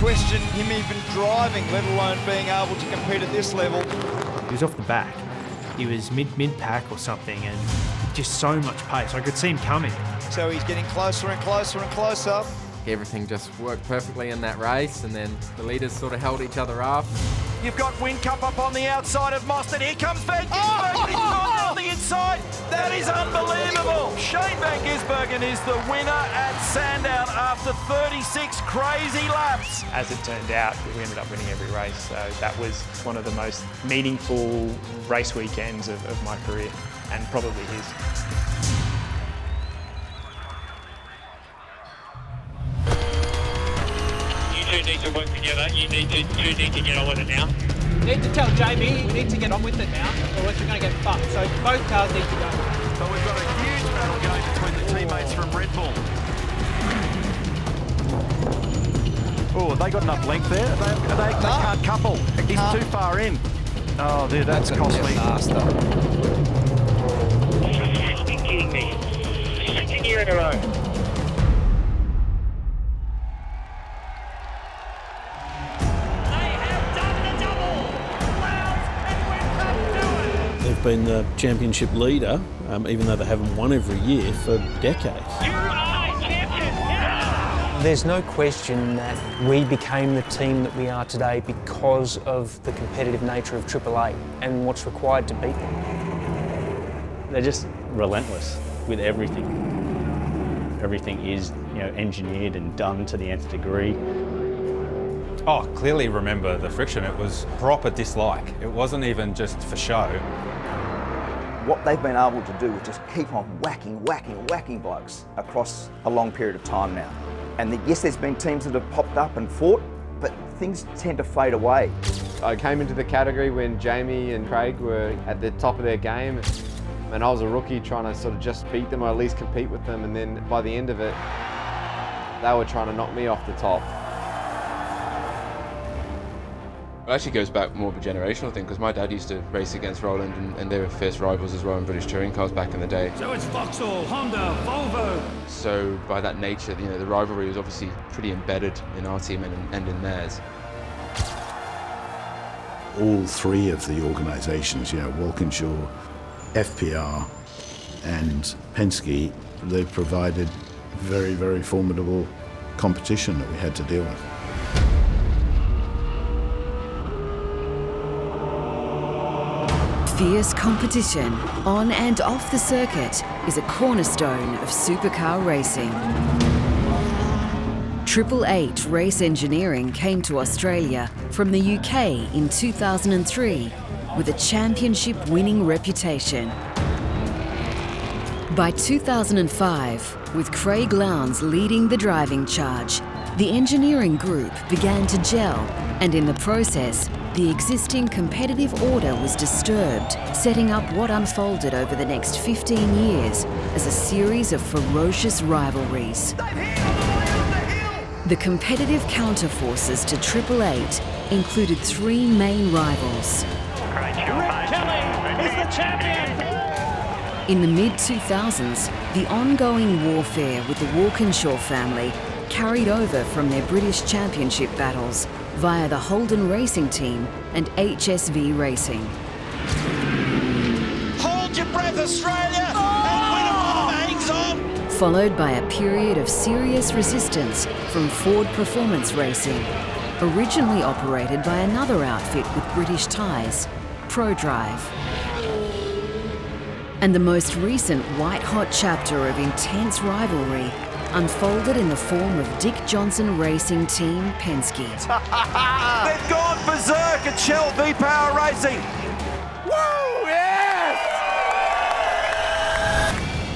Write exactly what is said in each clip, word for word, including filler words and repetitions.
question him even driving, let alone being able to compete at this level. He was off the back. He was mid, mid-pack or something, and just so much pace. I could see him coming. So he's getting closer and closer and closer. Everything just worked perfectly in that race, and then the leaders sort of held each other up. You've got Whincup up on the outside of Mostert. Here comes Van Gisbergen. Oh! He's gone down the inside. That is unbelievable. Shane Van Gisbergen is the winner at Sandown after thirty-six crazy laps. As it turned out, we ended up winning every race, so that was one of the most meaningful race weekends of, of my career, and probably his. Need to work together. You need to, you need to get on with it now. You need to tell Jamie you need to get on with it now, or else you're going to get fucked. So both cars need to go. But we've got a huge battle going between the teammates from Red Bull. Oh, have they got enough length there? They, they, they no. can't couple. He's no. too far in. Oh, dude, that's, that's costly. You're kidding me. Second year in a row. Been the championship leader, um, even though they haven't won every year for decades. You are champion! Yeah! There's no question that we became the team that we are today because of the competitive nature of Triple Eight and what's required to beat them. They're just relentless with everything. Everything is, you know, engineered and done to the nth degree. Oh, clearly remember the friction. It was proper dislike. It wasn't even just for show. What they've been able to do is just keep on whacking, whacking, whacking blokes across a long period of time now. And the, yes, there's been teams that have popped up and fought, but things tend to fade away. I came into the category when Jamie and Craig were at the top of their game, and I was a rookie trying to sort of just beat them or at least compete with them, and then by the end of it, they were trying to knock me off the top. It actually goes back more of a generational thing, because my dad used to race against Roland, and, and they were fierce rivals as well in British touring cars back in the day. So it's Vauxhall, Honda, Volvo. So by that nature, you know, the rivalry was obviously pretty embedded in our team and, and in theirs. All three of the organisations, you know, Walkinshaw, F P R and Penske, they provided very, very formidable competition that we had to deal with. Fierce competition, on and off the circuit, is a cornerstone of supercar racing. Triple Eight Race Engineering came to Australia from the U K in two thousand three with a championship-winning reputation. By two thousand five, with Craig Lowndes leading the driving charge, the engineering group began to gel, and in the process, the existing competitive order was disturbed, setting up what unfolded over the next fifteen years as a series of ferocious rivalries. The competitive counterforces to Triple Eight included three main rivals. Rick Kelly is the champion! In the mid two thousands, the ongoing warfare with the Walkinshaw family carried over from their British Championship battles via the Holden Racing Team and H S V Racing. Hold your breath, Australia! Oh! And Winterbottom hangs on! Followed by a period of serious resistance from Ford Performance Racing, originally operated by another outfit with British ties, ProDrive. And the most recent white-hot chapter of intense rivalry unfolded in the form of Dick Johnson Racing Team Penske. They've gone berserk at Shell V-Power Racing. Woo, yes!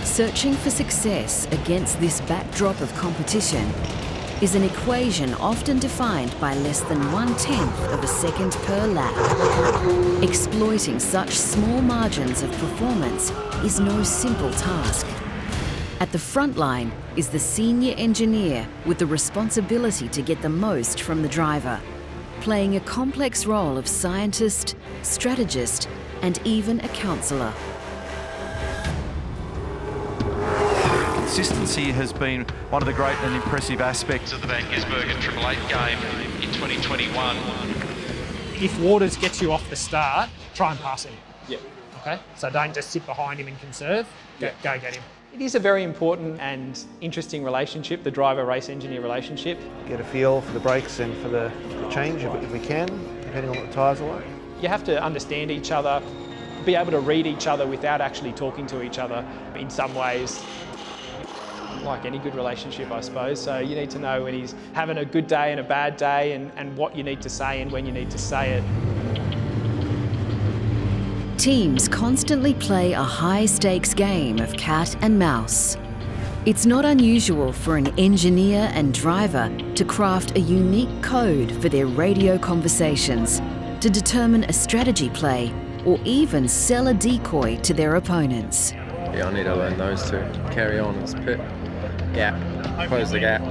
Searching for success against this backdrop of competition is an equation often defined by less than one-tenth of a second per lap. Exploiting such small margins of performance is no simple task. At the front line is the senior engineer with the responsibility to get the most from the driver, playing a complex role of scientist, strategist, and even a counsellor. consistency has been one of the great and impressive aspects of the Van Gisbergen Triple Eight game in twenty twenty-one. If Waters gets you off the start, try and pass him. Yeah. Okay. So don't just sit behind him and conserve. Go, yeah. go get him. It is a very important and interesting relationship, the driver-race engineer relationship. Get a feel for the brakes and for the, the change if, if we can, depending on what the tyres are like. You have to understand each other, be able to read each other without actually talking to each other in some ways. Like any good relationship, I suppose. So you need to know when he's having a good day and a bad day and, and what you need to say and when you need to say it. Teams constantly play a high-stakes game of cat and mouse. It's not unusual for an engineer and driver to craft a unique code for their radio conversations, to determine a strategy play, or even sell a decoy to their opponents. Yeah, I need to learn those two. Carry on as pit. Gap. Close the gap.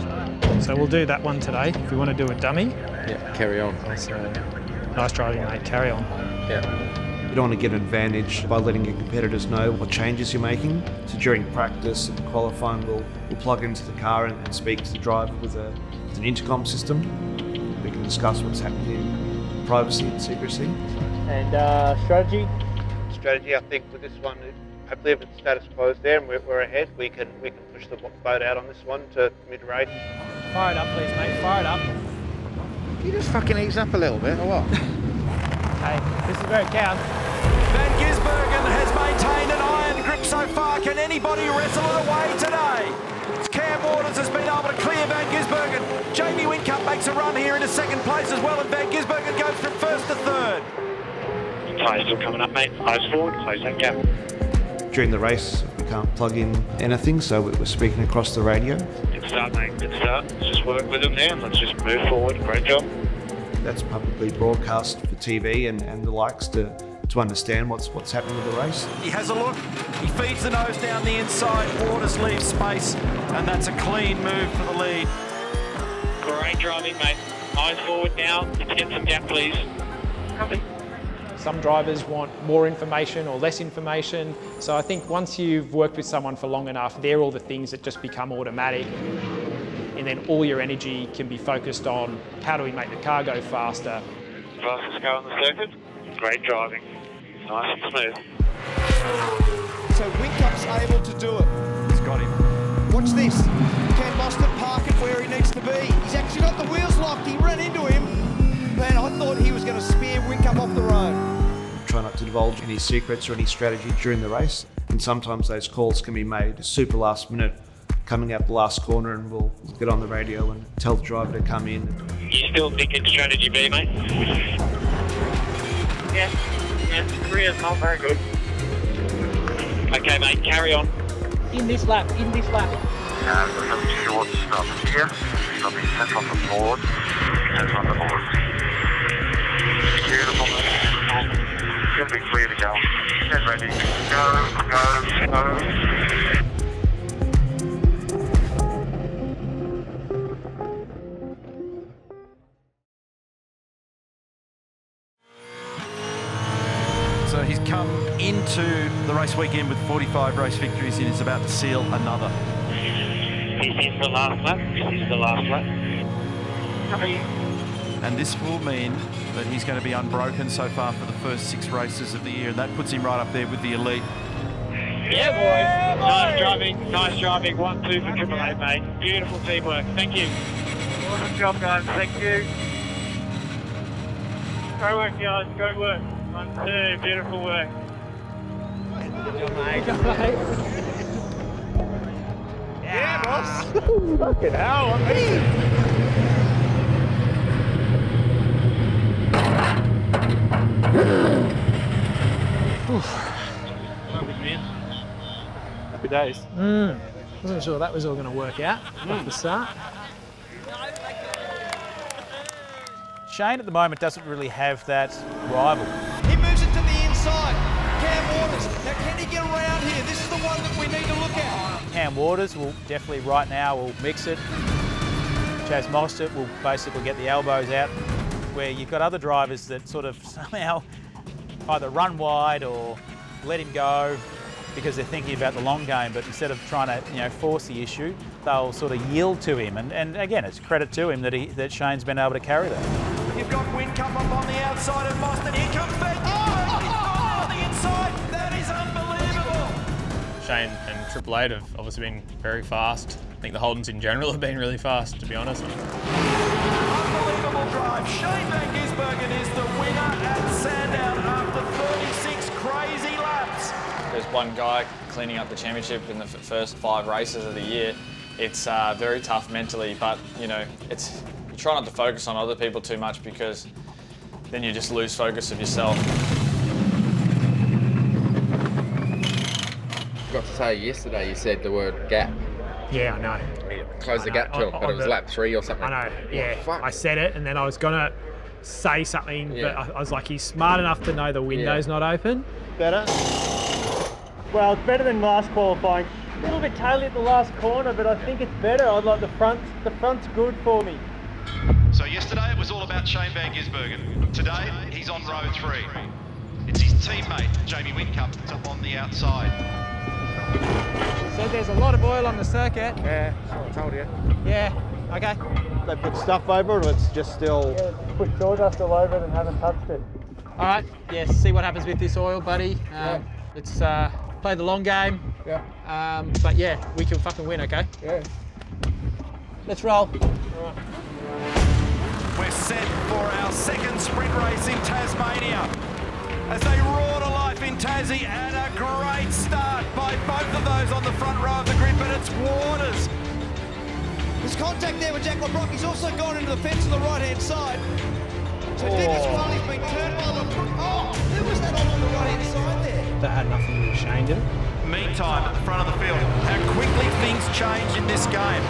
So we'll do that one today. If we want to do a dummy. Yeah, carry on. So, nice driving, mate. Carry on. Yeah. You don't want to get an advantage by letting your competitors know what changes you're making. So during practice and qualifying, we'll, we'll plug into the car and, and speak to the driver with, a, with an intercom system. We can discuss what's happening in privacy and secrecy. And uh, strategy? Strategy, I think, with this one, hopefully if it's status quo there and we're, we're ahead, we can, we can push the boat out on this one to mid-race. Fire it up, please, mate. Fire it up. Can you just fucking ease up a little bit, or what? Hey, this is where it counts. Van Gisbergen has maintained an iron grip so far. Can anybody wrestle it away today? Cam Waters has been able to clear Van Gisbergen. Jamie Whincup makes a run here into second place as well, and Van Gisbergen goes from first to third. Tyres still coming up, mate. Eyes forward, eyes down, yeah. During the race, we can't plug in anything, so we're speaking across the radio. Good start, mate. Good start. Let's just work with them now. Let's just move forward. Great job. That's publicly broadcast for T V and, and the likes to to understand what's what's happening with the race. He has a look, he feeds the nose down the inside, Waters leaves space, and that's a clean move for the lead. Great driving, mate. Eyes forward now, let's get some gap, please. Copy. Some drivers want more information or less information, so I think once you've worked with someone for long enough, they're all the things that just become automatic. And then all your energy can be focused on how do we make the car go faster. Fastest car on the circuit, great driving. Nice and smooth. So Winkup's able to do it. He's got him. Watch this. Can Mostert park it where he needs to be? He's actually got the wheels locked. He ran into him. Man, I thought he was going to spear Whincup off the road. Try not to divulge any secrets or any strategy during the race. And sometimes those calls can be made super last minute, coming out the last corner, and we'll get on the radio and tell the driver to come in. You still think it's strategy B, mate? Yeah. Yeah, three is not very good. Okay, mate, carry on. In this lap, in this lap. Uh, we're coming short stop here. He's on the centre on the board. Centre on the board. Beautiful. It's going to be clear to go. Get ready. Go, go, go. So he's come into the race weekend with forty-five race victories and is about to seal another. This is the last lap. This is the last lap. And this will mean that he's going to be unbroken so far for the first six races of the year, and that puts him right up there with the elite. Yeah, boys. Yeah, boy. Nice driving. Nice driving. One, two for Triple Eight, mate. Beautiful teamwork. Thank you. Awesome job, guys. Thank you. Go work, guys. Go work. One, two, beautiful work. Good job, mate. Good job, mate. Yeah, boss. Fucking hell, I'm in. Happy days. Mm. Wasn't sure that was all going to work out mm. at the start. Shane at the moment doesn't really have that rival. He moves it to the inside. Cam Waters. Now can he get around here? This is the one that we need to look at. Cam Waters will definitely right now will mix it. Chaz Mostert will basically get the elbows out. Where you've got other drivers that sort of somehow either run wide or let him go. because they're thinking about the long game, but instead of trying to, you know, force the issue, they'll sort of yield to him. And, and again, it's credit to him that he, that Shane's been able to carry that. You've got Whincup up on the outside of Mostert. Here comes Van Gisbergen. Oh, oh, oh, oh. On the inside. That is unbelievable. Shane and Triple Eight have obviously been very fast. I think the Holdens in general have been really fast, to be honest. Unbelievable drive. Shane Van Gisbergen is the winner at Sandown after thirty-six crazy laps. There's one guy cleaning up the championship in the first five races of the year. It's uh, very tough mentally, but you know, it's you try not to focus on other people too much because then you just lose focus of yourself. I forgot to say yesterday you said the word gap. Yeah, I know. Close the gap till, but it was lap three or something. I know, yeah. Oh, I said it and then I was gonna say something, yeah. but I, I was like, he's smart enough to know the window's yeah. not open. Better? Well, it's better than last qualifying. A little bit taily at the last corner, but I think it's better. I'd like the front, the front's good for me. So yesterday it was all about Shane Van Gisbergen. Today, he's on row three. It's his teammate, Jamie Whincup, that's up on the outside. So there's a lot of oil on the circuit. Yeah, I told you. Yeah, okay. They put stuff over it or it's just still... Yeah, put sawdust all over it and haven't touched it. All right, yeah, see what happens with this oil, buddy. Um, yeah. Let's uh, play the long game. Yeah. Um, but yeah, we can fucking win, okay? Yeah. Let's roll. All right. We're set for our second sprint race in Tasmania. As they roar to life in Tassie, and a great start by both of those on the front row of the grid, but it's Waters. There's contact there with Jack Le Brocq. He's also gone into the fence on the right-hand side. So Dick as well, he's been turned by Le Brocq. Oh, who was that on, on the right-hand side there? That had nothing to do with Shane, did it? Meantime, at the front of the field, how quickly things change in this game.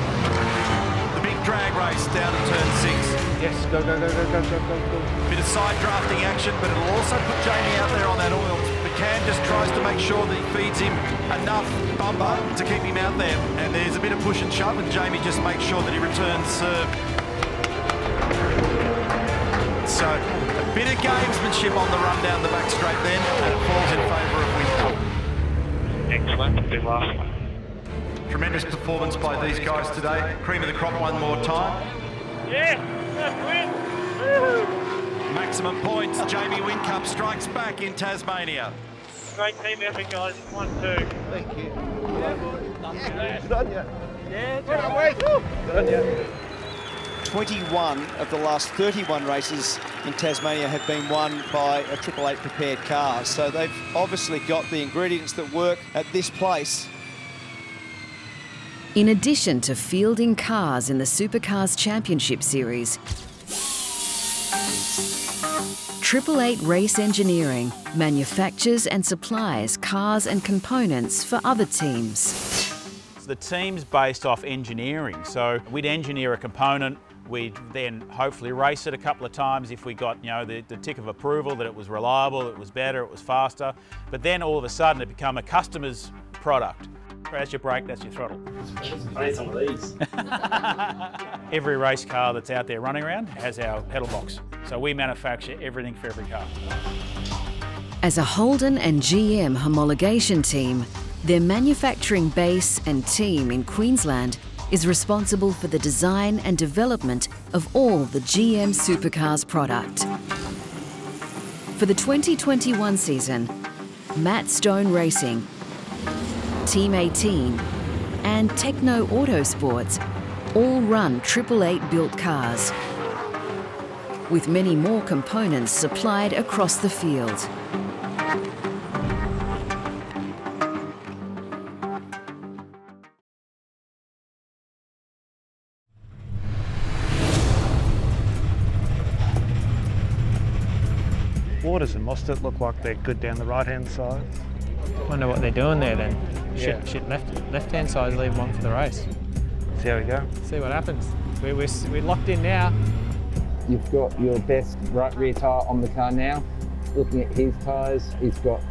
The big drag race down to turn six. Yes, go, go, go, go, go, go, go. Bit of side drafting action, but it'll also put Jamie out there on that oil. But Cam just tries to make sure that he feeds him enough bumper to keep him out there. And there's a bit of push and shove, and Jamie just makes sure that he returns serve. So, a bit of gamesmanship on the run down the back straight then, and it falls in favour of Whincup. Excellent, good last. Tremendous performance by these guys today. Cream of the crop one more time. Yeah! Maximum points, Jamie Whincup strikes back in Tasmania. Great team effort, guys. One, two. Thank you. Yeah, good on you. Yeah, good on you. twenty-one of the last thirty-one races in Tasmania have been won by a Triple Eight prepared car, so they've obviously got the ingredients that work at this place. In addition to fielding cars in the Supercars Championship Series, Triple Eight Race Engineering manufactures and supplies cars and components for other teams. The team's based off engineering, so we'd engineer a component, we'd then hopefully race it a couple of times if we got, you know, the, the tick of approval that it was reliable, it was better, it was faster, but then all of a sudden it became a customer's product. That's your brake, that's your throttle. I need some of these. Every race car that's out there running around has our pedal box. So we manufacture everything for every car. As a Holden and G M homologation team, their manufacturing base and team in Queensland is responsible for the design and development of all the G M Supercars product. For the twenty twenty-one season, Matt Stone Racing, Team eighteen and Techno Auto Sports all run Triple Eight built cars, with many more components supplied across the field. Waters and Mostert look like they're good down the right-hand side. Wonder what they're doing there then. Yeah. Shit, shit, left, left-hand side, leave one for the race. See how we go. See what happens. We're, we're, we're locked in now. You've got your best right rear tyre on the car now. Looking at his tyres, he's got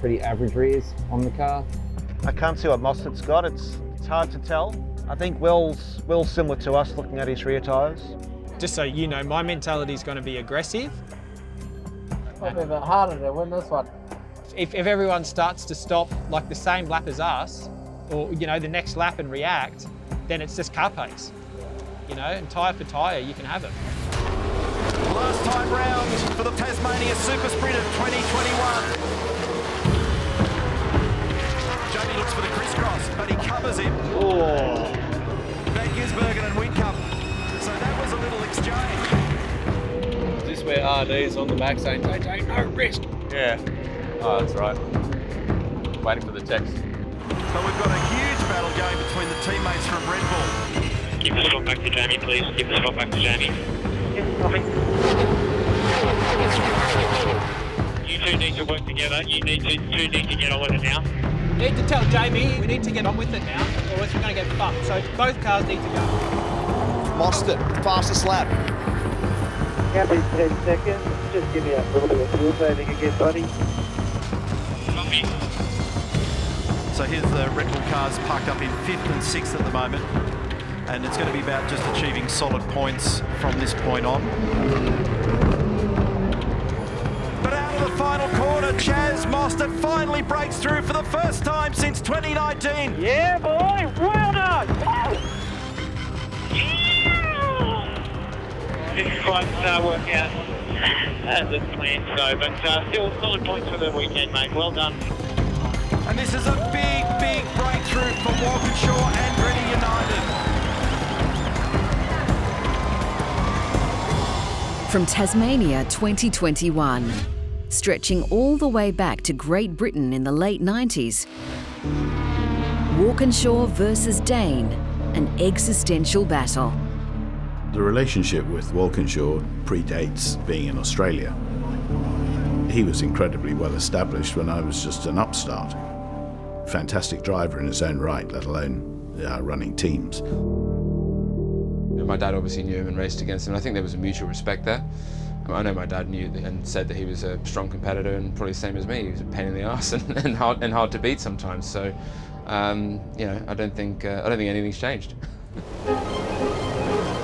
pretty average rears on the car. I can't see what Mostert's got. It's, it's hard to tell. I think Will's, Will's similar to us looking at his rear tyres. Just so you know, my mentality's going to be aggressive. Probably a bit harder to win this one. If, if everyone starts to stop like the same lap as us, or you know, the next lap and react, then it's just car pace. You know, and tyre for tyre, you can have it. Last time round for the Tasmania Super Sprint of twenty twenty-one. Jamie looks for the crisscross, but he covers him. Oh. Van Gisbergen and Whincup. So that was a little exchange. Is this where R D's on the back saying, J J, no risk? Yeah. Oh, that's right. Waiting for the text. So we've got a huge battle going between the teammates from Red Bull. Give the spot back to Jamie, please. Give the spot back to Jamie. You two need to work together. You need to, two need to get on with it now. We need to tell Jamie we need to get on with it now, or else we're going to get fucked. So both cars need to go. Mostert, fastest lap. Can't be ten seconds. Just give me a little bit of fuel saving again, buddy. Copy. So here's the Red Bull cars parked up in fifth and sixth at the moment. And it's going to be about just achieving solid points from this point on. But out of the final corner, Chaz Mostert finally breaks through for the first time since twenty nineteen. Yeah, boy, well done! This quite uh, work out as it's planned, so, but uh, still solid points for the weekend, mate. Well done. And this is a big, big breakthrough for Walkinshaw and Reading United. From Tasmania twenty twenty-one, stretching all the way back to Great Britain in the late nineties, Walkinshaw versus Dane, an existential battle. The relationship with Walkinshaw predates being in Australia. He was incredibly well established when I was just an upstart. Fantastic driver in his own right, let alone uh, running teams. My dad obviously knew him and raced against him. I think there was a mutual respect there. I know my dad knew and said that he was a strong competitor and probably the same as me. He was a pain in the arse and, and, hard, and hard to beat sometimes. So, um, you know, I don't think, uh, I don't think anything's changed.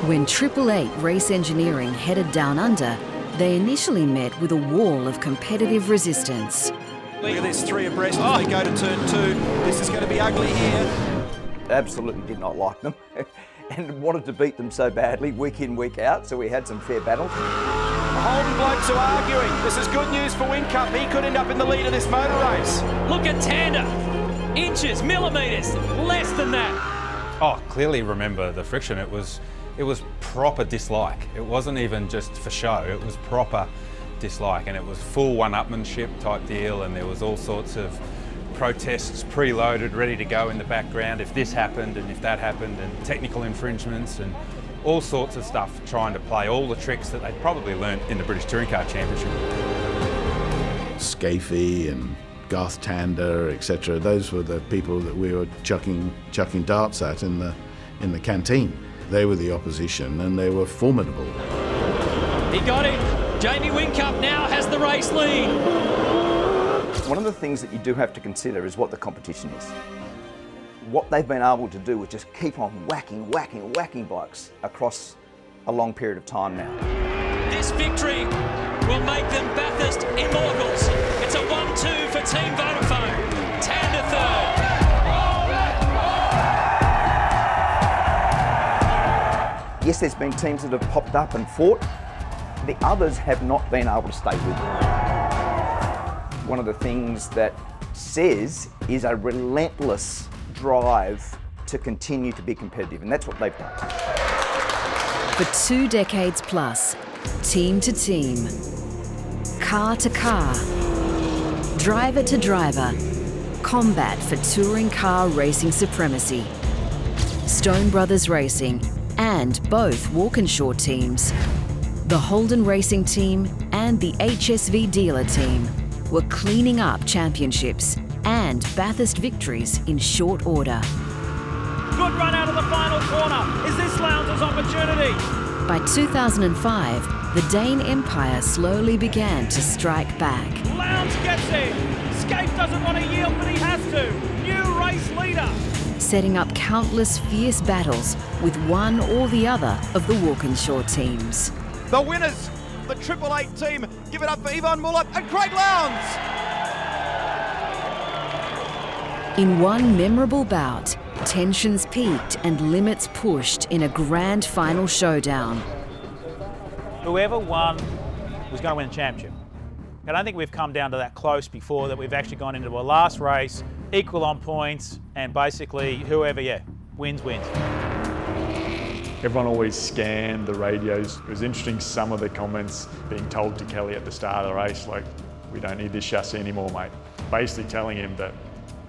When Triple Eight Race Engineering headed down under, they initially met with a wall of competitive resistance. Look at this, three abreast as they go to turn two. This is going to be ugly here. Absolutely did not like them and wanted to beat them so badly week in, week out, so we had some fair battles. The Holden blokes are arguing. This is good news for Whincup. He could end up in the lead of this motor race. Look at Tander. Inches, millimetres, less than that. Oh, clearly remember the friction. It was... It was proper dislike. It wasn't even just for show, it was proper dislike, and it was full one-upmanship type deal, and there was all sorts of protests preloaded, ready to go in the background if this happened and if that happened, and technical infringements and all sorts of stuff, trying to play all the tricks that they'd probably learnt in the British Touring Car Championship. Skaife and Garth Tander, et cetera, those were the people that we were chucking, chucking darts at in the, in the canteen. They were the opposition, and they were formidable. He got it. Jamie Whincup now has the race lead. One of the things that you do have to consider is what the competition is. What they've been able to do is just keep on whacking, whacking, whacking bikes across a long period of time now. This victory will make them Bathurst immortals. It's a one two for Team Vodafone. Tander third. Yes, there's been teams that have popped up and fought. The others have not been able to stay with them. One of the things that says is a relentless drive to continue to be competitive, and that's what they've done. For two decades plus, team to team, car to car, driver to driver, combat for touring car racing supremacy. Stone Brothers Racing and both Walkinshaw teams, the Holden Racing Team and the H S V dealer team, were cleaning up championships and Bathurst victories in short order. Good run out of the final corner. Is this Lowndes' opportunity? By two thousand five, the Dane empire slowly began to strike back. Lowndes gets it. Skaife doesn't want to yield, but he has to. New race leader. Setting up countless fierce battles with one or the other of the Walkinshaw teams. The winners, the Triple Eight team, give it up for Yvonne Muller and Craig Lowndes! In one memorable bout, tensions peaked and limits pushed in a grand final showdown. Whoever won was going to win the championship. I don't think we've come down to that close before, that we've actually gone into a last race, equal on points, and basically whoever, yeah, wins, wins. Everyone always scanned the radios. It was interesting, some of the comments being told to Kelly at the start of the race, like, we don't need this chassis anymore, mate. Basically telling him that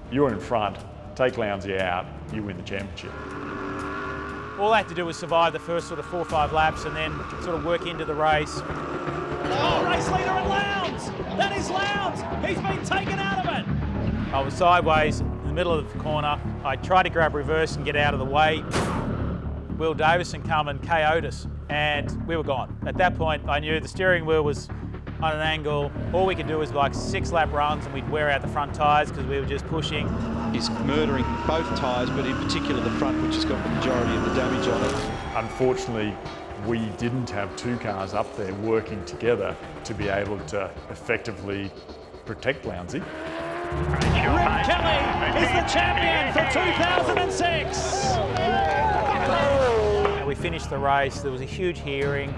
you're in front, take Lounsey out, you win the championship. All I had to do was survive the first sort of four or five laps and then sort of work into the race. Oh, race leader at Lowndes! That is Lowndes! He's been taken out of it! I was sideways in the middle of the corner. I tried to grab reverse and get out of the way. Will Davison come and K O'd us, and we were gone. At that point, I knew the steering wheel was on an angle. All we could do was like six lap runs and we'd wear out the front tyres because we were just pushing. He's murdering both tyres, but in particular the front, which has got the majority of the damage on it. Unfortunately, we didn't have two cars up there working together to be able to effectively protect Lounsey. Rick Kelly is the champion for two thousand six! We finished the race, there was a huge hearing,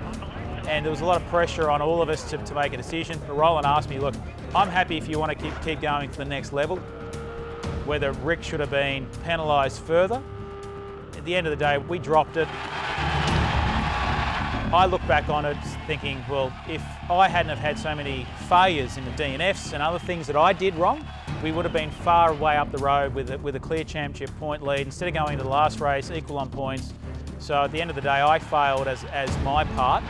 and there was a lot of pressure on all of us to, to make a decision. But Roland asked me, look, I'm happy if you want to keep, keep going to the next level, whether Rick should have been penalised further. At the end of the day, we dropped it. I look back on it thinking, well, if I hadn't have had so many failures in the D N Fs and other things that I did wrong, we would have been far away up the road with a, with a clear championship point lead instead of going into the last race equal on points. So at the end of the day, I failed as, as my part.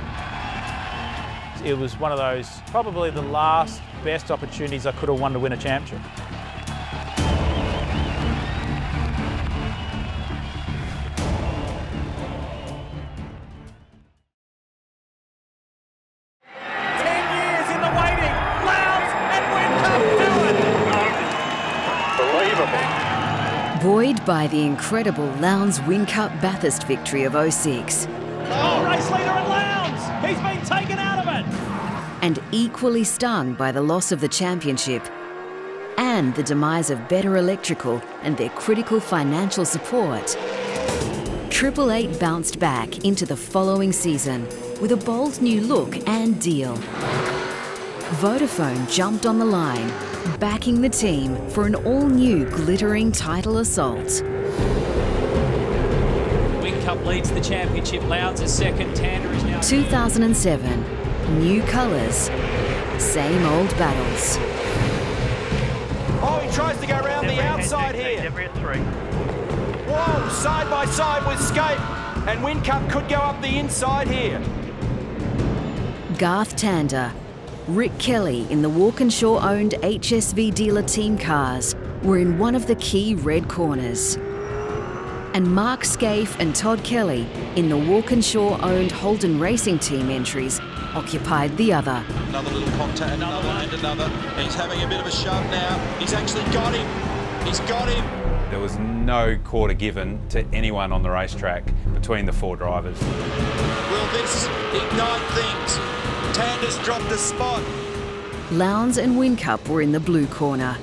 It was one of those, probably the last best opportunities I could have won to win a championship. Buoyed by the incredible Lowndes Whincup Bathurst victory of oh six. Oh, race leader at Lowndes! He's been taken out of it! And equally stung by the loss of the championship and the demise of Better Electrical and their critical financial support, Triple Eight bounced back into the following season with a bold new look and deal. Vodafone jumped on the line, backing the team for an all-new glittering title assault. Whincup leads the championship, Lowndes is second, Tander is now... two thousand seven, new colours, same old battles. Oh, he tries to go around the outside here. Whoa, side by side with Skaife, and Whincup could go up the inside here. Garth Tander, Rick Kelly in the Walkinshaw-owned H S V dealer team cars were in one of the key red corners. And Mark Skaife and Todd Kelly in the Walkinshaw-owned Holden Racing Team entries occupied the other. Another little contact, another and another. He's having a bit of a shove now. He's actually got him. He's got him. There was no quarter given to anyone on the racetrack between the four drivers. Will this ignite things? Tander's dropped the spot. Lowndes and Whincup were in the blue corner.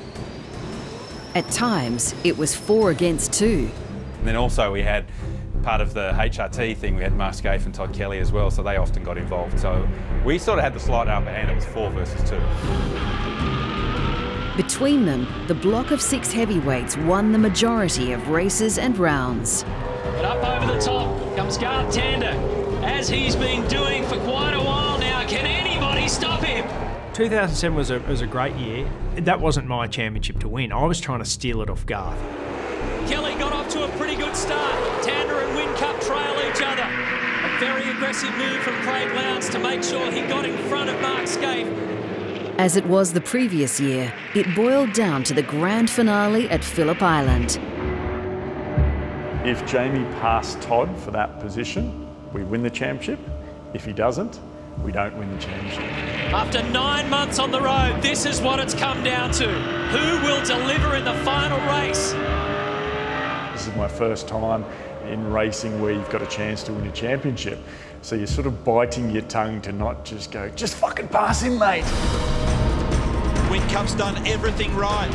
At times, it was four against two. And then also we had part of the H R T thing, we had Mark Skaife and Todd Kelly as well, so they often got involved. So we sort of had the slight upper hand, it was four versus two. Between them, the block of six heavyweights won the majority of races and rounds. But up over the top comes Garth Tander, as he's been doing for quite a while. Can anybody stop him? two thousand seven was a, was a great year. That wasn't my championship to win. I was trying to steal it off Garth. Kelly got off to a pretty good start. Tander and Whincup trail each other. A very aggressive move from Craig Lowndes to make sure he got in front of Mark Skaife. As it was the previous year, it boiled down to the grand finale at Phillip Island. If Jamie passed Todd for that position, we win the championship. If he doesn't, we don't win the championship. After nine months on the road, this is what it's come down to. Who will deliver in the final race? This is my first time in racing where you've got a chance to win a championship. So you're sort of biting your tongue to not just go, just fucking pass him, mate. Whincup's done everything right.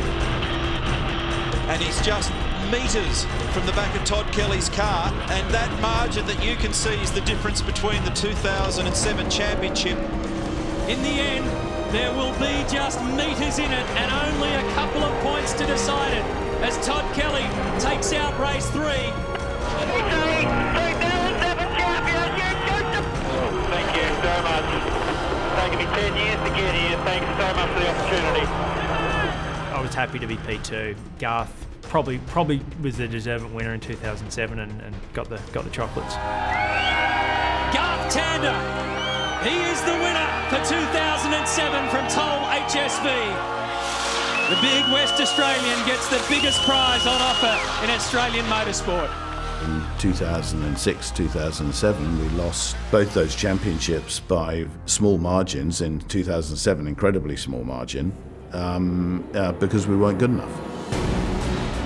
and he's just metres from the back of Todd Kelly's car, and that margin that you can see is the difference between the two thousand seven championship. In the end, there will be just metres in it and only a couple of points to decide it as Todd Kelly takes out race three. Thank you so much. It's taken me ten years to get here. Thanks so much for the opportunity. I was happy to be P two. Garth probably probably was the deserving winner in two thousand seven and, and got the got the chocolates. Garth Tander, he is the winner for two thousand seven from Toll H S V. The big West Australian gets the biggest prize on offer in Australian motorsport. In two thousand six, two thousand seven, we lost both those championships by small margins. In two thousand seven, incredibly small margin, um, uh, because we weren't good enough.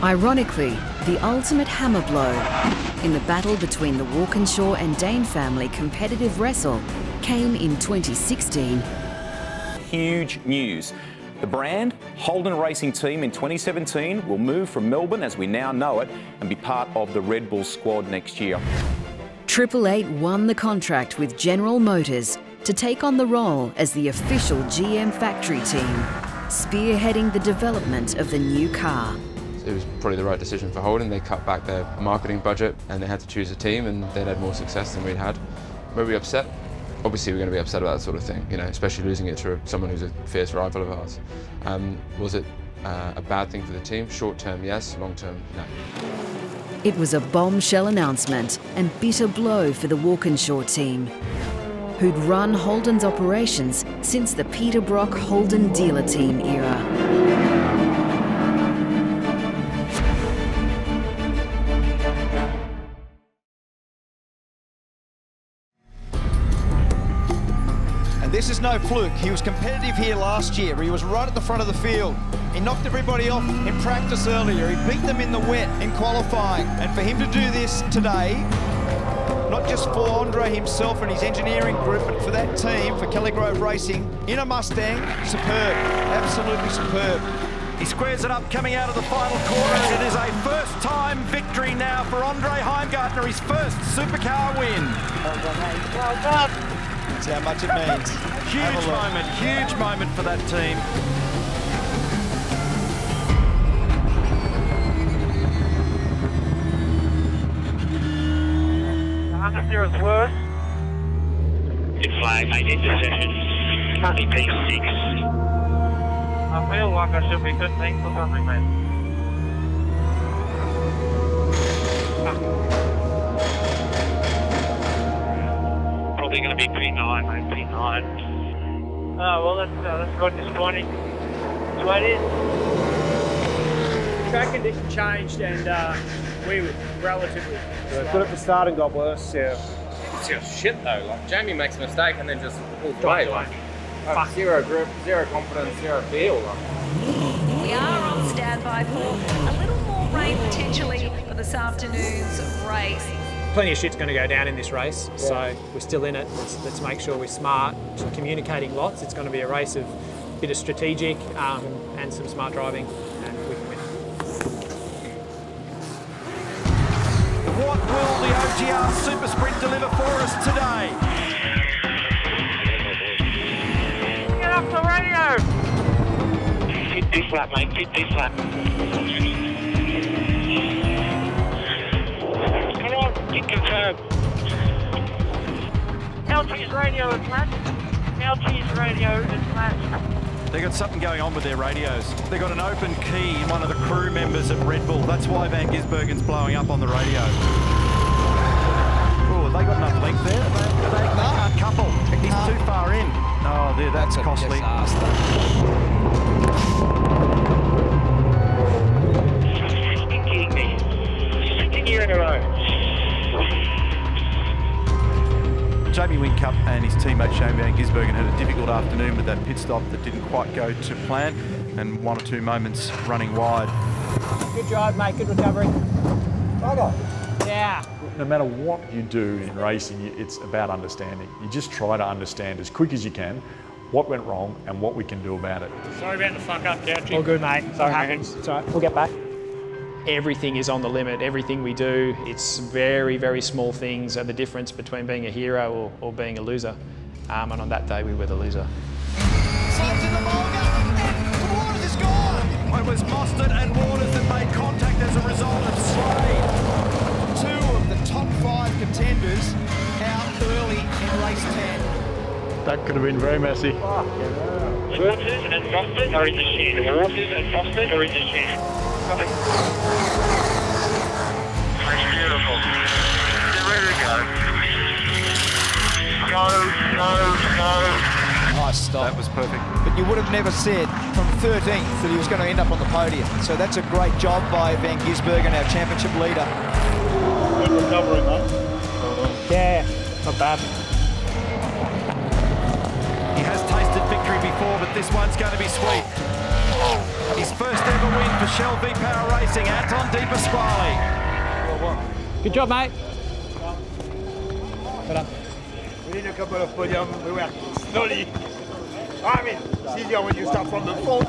Ironically, the ultimate hammer blow in the battle between the Walkinshaw and Dane family competitive wrestle came in twenty sixteen. Huge news. The brand, Holden Racing Team, in twenty seventeen will move from Melbourne, as we now know it, and be part of the Red Bull squad next year. Triple Eight won the contract with General Motors to take on the role as the official G M factory team, spearheading the development of the new car. It was probably the right decision for Holden. They cut back their marketing budget and they had to choose a team, and they'd had more success than we'd had. Were we upset? Obviously, we're going to be upset about that sort of thing, you know, especially losing it to someone who's a fierce rival of ours. Um, was it uh, a bad thing for the team? Short term, yes. Long term, no. It was a bombshell announcement and bitter blow for the Walkinshaw team, who'd run Holden's operations since the Peter Brock Holden dealer team era. This is no fluke. He was competitive here last year. He was right at the front of the field. He knocked everybody off in practice earlier. He beat them in the wet in qualifying. And for him to do this today, not just for Andre himself and his engineering group, but for that team, for Kelly Grove Racing, in a Mustang, superb, absolutely superb. He squares it up coming out of the final quarter. It is a first-time victory now for Andre Heimgartner, his first supercar win. Well done, mate. Well done. That's how much it means. Huge moment, huge moment for that team. The understeer is worse. It's flag, made interception. Currently P six. I feel like I should be good things for something, man. Probably going to be P nine, mate, P nine. Oh, well, that's, uh, that's quite disappointing. That's what it is. Track condition changed and uh, we were relatively... We were good at the start and got worse, yeah. It's just shit, though. Like, Jamie makes a mistake and then just pulls away, like... Fuck. Zero grip, zero confidence, zero feel, like. We are on standby for a little more rain, potentially, for this afternoon's race. Plenty of shit's going to go down in this race, yeah. So we're still in it. Let's, let's make sure we're smart, we're communicating lots. It's going to be a race of a bit of strategic um, and some smart driving, and we can win. What will the O G R Super Sprint deliver for us today? Get off the radio! fifty flat, mate, fifty flat. Confirmed. L T's radio is flat. L T's radio is flat. They got something going on with their radios. They got an open key in one of the crew members at Red Bull. That's why Van Gisbergen's blowing up on the radio. Oh, they got enough length there. They, they can't couple. He's too far in. Oh, there, that's, that's costly. You're me. Second year in a row. Jamie Whincup and his teammate Shane Van Gisbergen had a difficult afternoon with that pit stop that didn't quite go to plan, and one or two moments running wide. Good drive, mate. Good recovery. Bugger. Yeah. No matter what you do in racing, it's about understanding. You just try to understand as quick as you can what went wrong and what we can do about it. Sorry about the fuck up, Couchy. All good, mate. Sorry, it happens. It's all right. We'll get back. everything is on the limit, everything we do. It's very, very small things are the difference between being a hero or, or being a loser. Um, and on that day, we were the loser. Slipped in the mulga, and Waters is gone. It was Mostert and Waters that made contact as a result of Slade. Two of the top five contenders out early in race ten. That could have been very messy. Waters and Mostert are in the shed. Waters and Mostert are in the shed. Copy. That's beautiful. They're ready to go. Go, go, go. Nice stop. That was perfect. But you would have never said from thirteenth that he was going to end up on the podium. So that's a great job by Van Gisbergen, our championship leader. Good recovery, mate. Yeah, not bad. He has tasted victory before, but this one's going to be sweet. His first ever win for Shell V-Power Racing, Anton De Pasquale. Good job, mate. We did a couple of podiums. We were slowly. I mean, it's easier when you start from the front.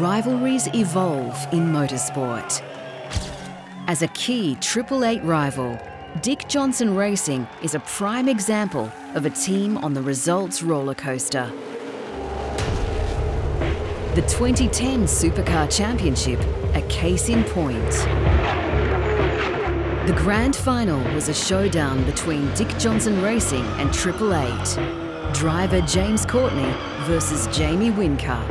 Rivalries evolve in motorsport. As a key Triple Eight rival, Dick Johnson Racing is a prime example of a team on the results roller coaster. The twenty ten Supercar Championship, a case in point. The grand final was a showdown between Dick Johnson Racing and Triple Eight. Driver James Courtney versus Jamie Whincup.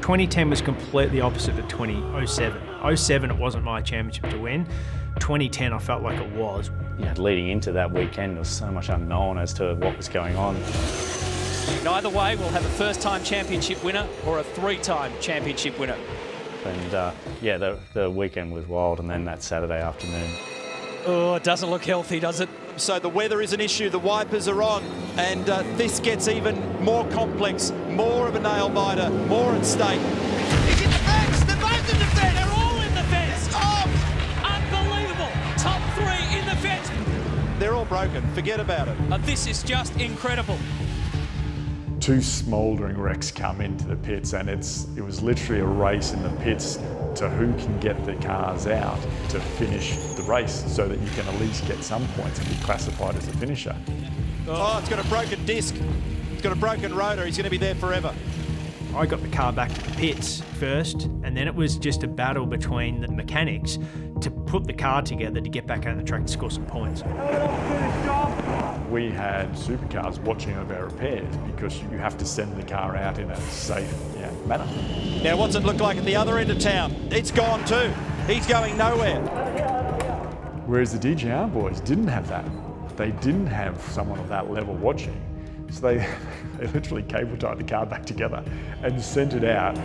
twenty ten was completely opposite of twenty oh seven. oh seven, it wasn't my championship to win. twenty ten, I felt like it was. You know, leading into that weekend, there was so much unknown as to what was going on. Either way, we'll have a first-time championship winner or a three-time championship winner. And, uh, yeah, the, the weekend was wild, and then that Saturday afternoon. Oh, it doesn't look healthy, does it? So the weather is an issue, the wipers are on, and uh, this gets even more complex, more of a nail-biter, more at stake. He's in the fence! They're both in the fence! They're all in the fence! Oh! Unbelievable! Top three in the fence! They're all broken, forget about it. Uh, this is just incredible. Two smouldering wrecks come into the pits, and it's it was literally a race in the pits to who can get the cars out to finish the race so that you can at least get some points and be classified as a finisher. Oh, it's got a broken disc. It's got a broken rotor. He's going to be there forever. I got the car back to the pits first, and then it was just a battle between the mechanics to put the car together to get back on the track and score some points. We had supercars watching over repairs because you have to send the car out in a safe yeah, manner. Now, what's it look like at the other end of town? It's gone too. He's going nowhere. Whereas the D J R boys didn't have that. They didn't have someone of that level watching. So they, they literally cable-tied the car back together and sent it out.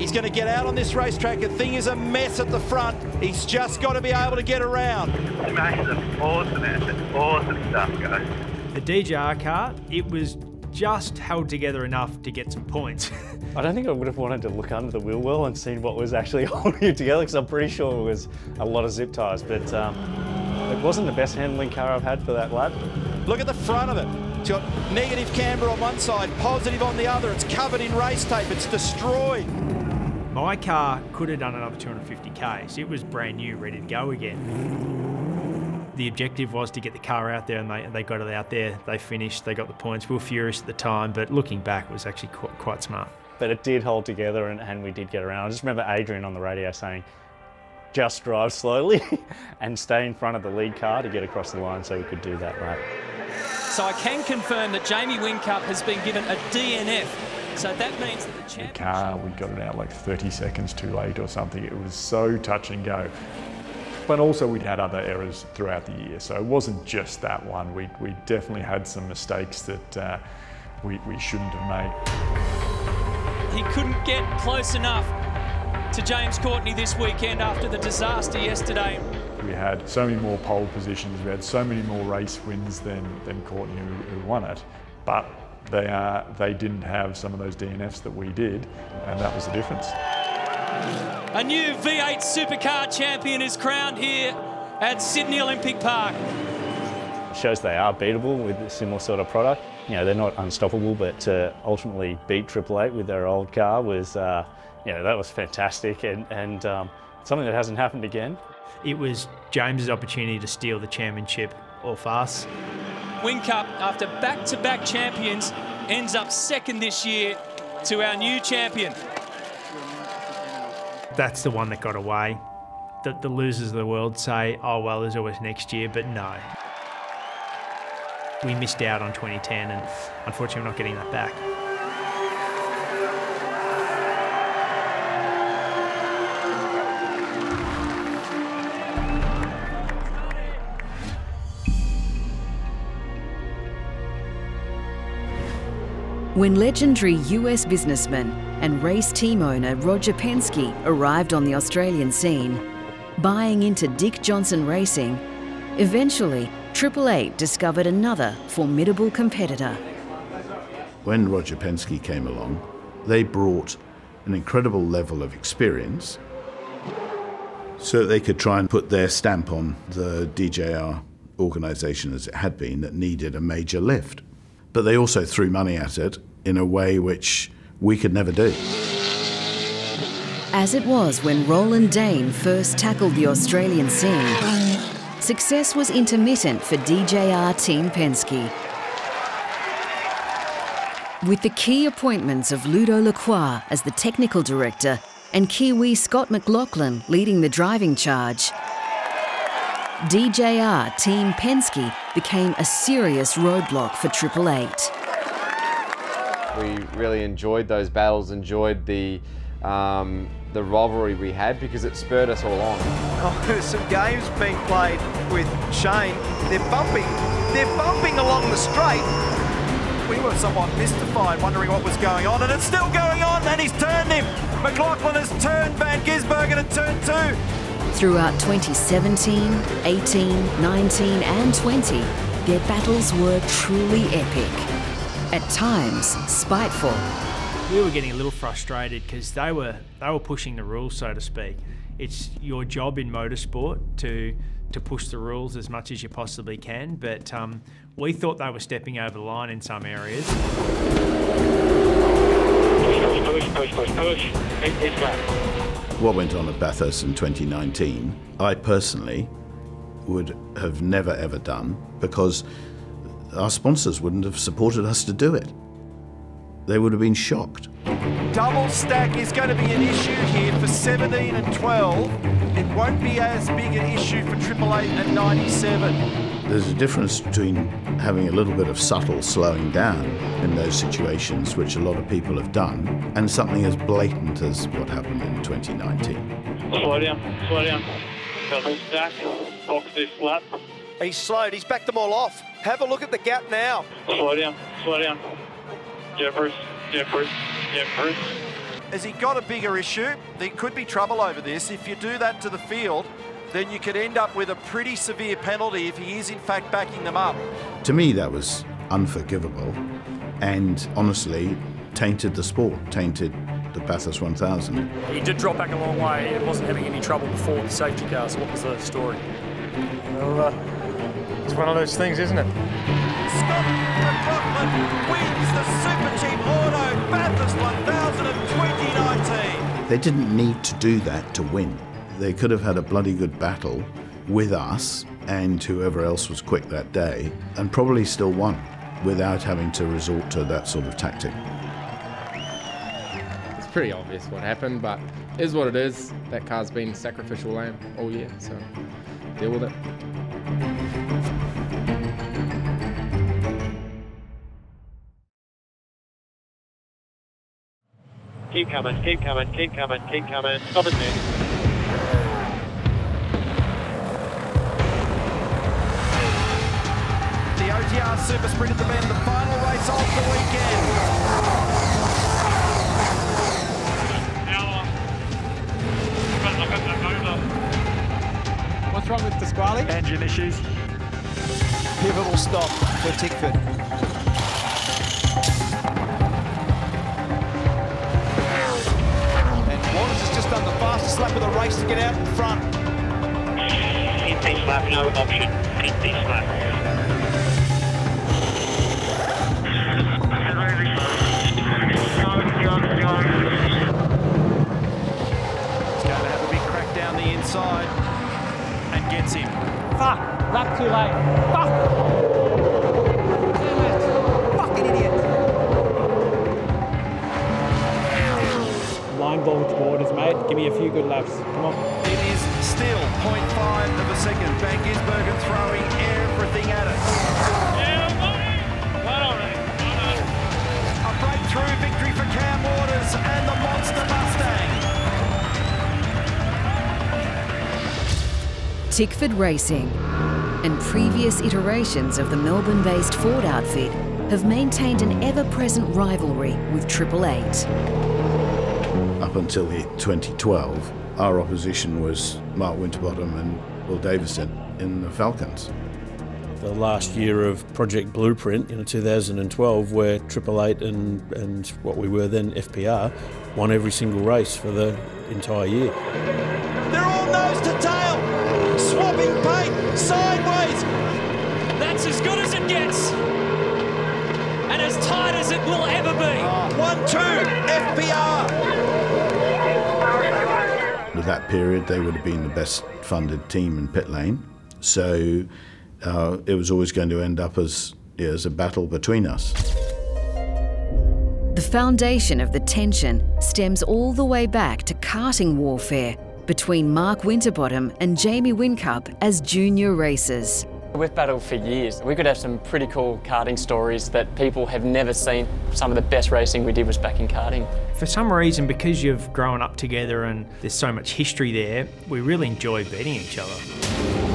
He's going to get out on this racetrack. The thing is a mess at the front. He's just got to be able to get around. It's awesome, it's awesome stuff, guys. The D J R car, it was just held together enough to get some points. I don't think I would have wanted to look under the wheel well and seen what was actually holding it together, because I'm pretty sure it was a lot of zip ties, but um, it wasn't the best handling car I've had for that lap. Look at the front of it. It's got negative camber on one side, positive on the other. It's covered in race tape. It's destroyed. My car could have done another two hundred fifty Ks. It was brand new, ready to go again. The objective was to get the car out there, and they, they got it out there. They finished. They got the points. We were furious at the time, but looking back, it was actually quite, quite smart. But it did hold together, and, and we did get around. I just remember Adrian on the radio saying, just drive slowly and stay in front of the lead car to get across the line so we could do that lap. So I can confirm that Jamie Whincup has been given a D N F. So that means that the championship... The car, we got it out like thirty seconds too late or something. It was so touch and go. But also we'd had other errors throughout the year. So it wasn't just that one. We, we definitely had some mistakes that uh, we, we shouldn't have made. He couldn't get close enough to James Courtney this weekend after the disaster yesterday. We had so many more pole positions, we had so many more race wins than, than Courtney who, who won it, but they, uh, they didn't have some of those D N Fs that we did, and that was the difference. A new V eight Supercar champion is crowned here at Sydney Olympic Park. It shows they are beatable with a similar sort of product. You know, they're not unstoppable, but to ultimately beat Triple Eight with their old car was, uh, you know, that was fantastic, and, and um, something that hasn't happened again. It was James's opportunity to steal the championship off us. Whincup, after back-to-back champions, ends up second this year to our new champion. That's the one that got away. The, the losers of the world say, oh, well, there's always next year, but no. We missed out on twenty ten, and unfortunately we're not getting that back. When legendary U S businessman and race team owner Roger Penske arrived on the Australian scene, buying into Dick Johnson Racing, eventually Triple Eight discovered another formidable competitor. When Roger Penske came along, they brought an incredible level of experience so they could try and put their stamp on the D J R organisation as it had been, that needed a major lift. But they also threw money at it in a way which we could never do. As it was when Roland Dane first tackled the Australian scene, success was intermittent for D J R Team Penske. With the key appointments of Ludo Lacroix as the technical director and Kiwi Scott McLaughlin leading the driving charge, D J R Team Penske became a serious roadblock for Triple Eight. We really enjoyed those battles, enjoyed the, um, the rivalry we had, because it spurred us all on. Oh, there's some games being played with Shane. They're bumping, they're bumping along the straight. We were somewhat mystified, wondering what was going on, and it's still going on, and he's turned him. McLaughlin has turned Van Gisbergen at turn two. Throughout twenty seventeen, eighteen, nineteen and twenty, their battles were truly epic. At times, spiteful. We were getting a little frustrated because they were, they were pushing the rules, so to speak. It's your job in motorsport to, to push the rules as much as you possibly can, but um, we thought they were stepping over the line in some areas. Push, push, push, push, push. It, it's flat. What went on at Bathurst in twenty nineteen, I personally would have never ever done, because our sponsors wouldn't have supported us to do it. They would have been shocked. Double stack is going to be an issue here for seventeen and twelve. It won't be as big an issue for Triple Eight and ninety-seven. There's a difference between having a little bit of subtle slowing down in those situations, which a lot of people have done, and something as blatant as what happened in twenty nineteen. Slow down, slow down. Double stack, box this lap. He's slowed, he's backed them all off. Have a look at the gap now. Slow down, slow down. Jeffers, Jeffers, Jeffers. Has he got a bigger issue? There could be trouble over this. If you do that to the field, then you could end up with a pretty severe penalty if he is in fact backing them up. To me, that was unforgivable, and honestly tainted the sport, tainted the Bathurst one thousand. He did drop back a long way and wasn't having any trouble before the safety car, so what was the story? Well, uh, it's one of those things, isn't it? Scott McLaughlin wins the Supercheap Auto Bathurst one thousand of twenty nineteen. They didn't need to do that to win. They could have had a bloody good battle with us and whoever else was quick that day, and probably still won without having to resort to that sort of tactic. It's pretty obvious what happened, but it is what it is. That car's been sacrificial lamb all year, so deal with it. Keep coming, keep coming, keep coming, keep coming. Stop it there. The O T R Super Sprint at the bend, the final race of the weekend. What's wrong with Pasquale? Engine issues. Pivotal stop for Tickford. Done the fastest lap of the race to get out in front. Hit this lap, no option. Hit this lap. Go, go, go. few good laps. Come on. It is still point five of a second. Van Gisbergen throwing everything at it. Yeah, mate. Right on, mate. Right on. A breakthrough victory for Cam Waters and the Monster Mustang. Tickford Racing and previous iterations of the Melbourne-based Ford outfit have maintained an ever-present rivalry with Triple Eight. Up until twenty twelve, our opposition was Mark Winterbottom and Will Davison in the Falcons. The last year of Project Blueprint, in two thousand twelve, where Triple Eight and, and what we were then, F P R, won every single race for the entire year. They're all nose to tail, swapping paint, sideways. That's as good as it gets. And as tight as it will ever be. One, two, F P R. At that period, they would have been the best funded team in pit lane. So uh, it was always going to end up as, yeah, as a battle between us. The foundation of the tension stems all the way back to karting warfare between Mark Winterbottom and Jamie Whincup as junior racers. We've battled for years. We could have some pretty cool karting stories that people have never seen. Some of the best racing we did was back in karting. For some reason, because you've grown up together and there's so much history there, we really enjoy beating each other.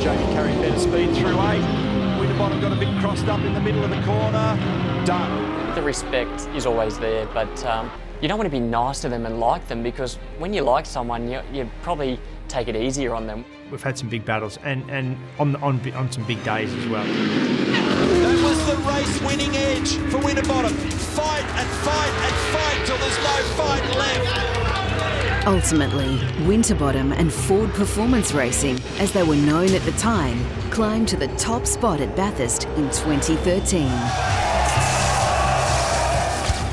Jamie carrying better speed through eight. Winterbottom got a bit crossed up in the middle of the corner. Done. The respect is always there, but um, you don't want to be nice to them and like them, because when you like someone, you, you probably take it easier on them. We've had some big battles and, and on, on, on some big days as well. That was the race-winning edge for Winterbottom. Fight and fight and fight till there's no fight left. Ultimately, Winterbottom and Ford Performance Racing, as they were known at the time, climbed to the top spot at Bathurst in twenty thirteen.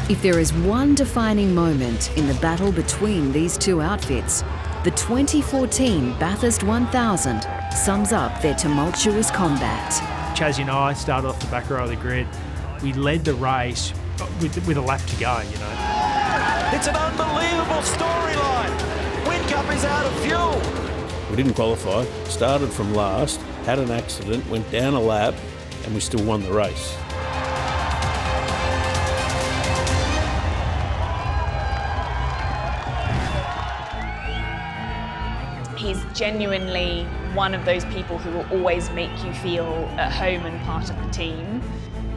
If there is one defining moment in the battle between these two outfits, the twenty fourteen Bathurst one thousand sums up their tumultuous combat. Chaz and I started off the back row of the grid. We led the race with, with a lap to go, you know. It's an unbelievable storyline. Whincup is out of fuel. We didn't qualify, started from last, had an accident, went down a lap, and we still won the race. He's genuinely one of those people who will always make you feel at home and part of the team.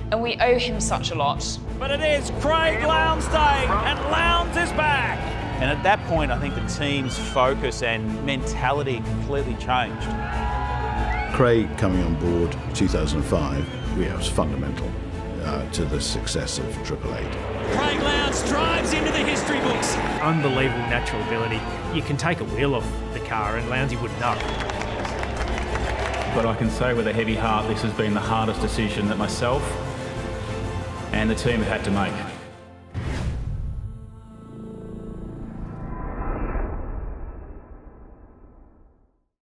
And we owe him such a lot. But it is Craig Lowndes Day, and Lowndes is back. And at that point, I think the team's focus and mentality completely changed. Craig coming on board in two thousand five, yeah, was fundamental uh, to the success of Triple Eight. Craig Lowndes drives into the history books. Unbelievable natural ability. You can take a wheel off the car and Lowndes wouldn't know. But I can say with a heavy heart, this has been the hardest decision that myself and the team have had to make.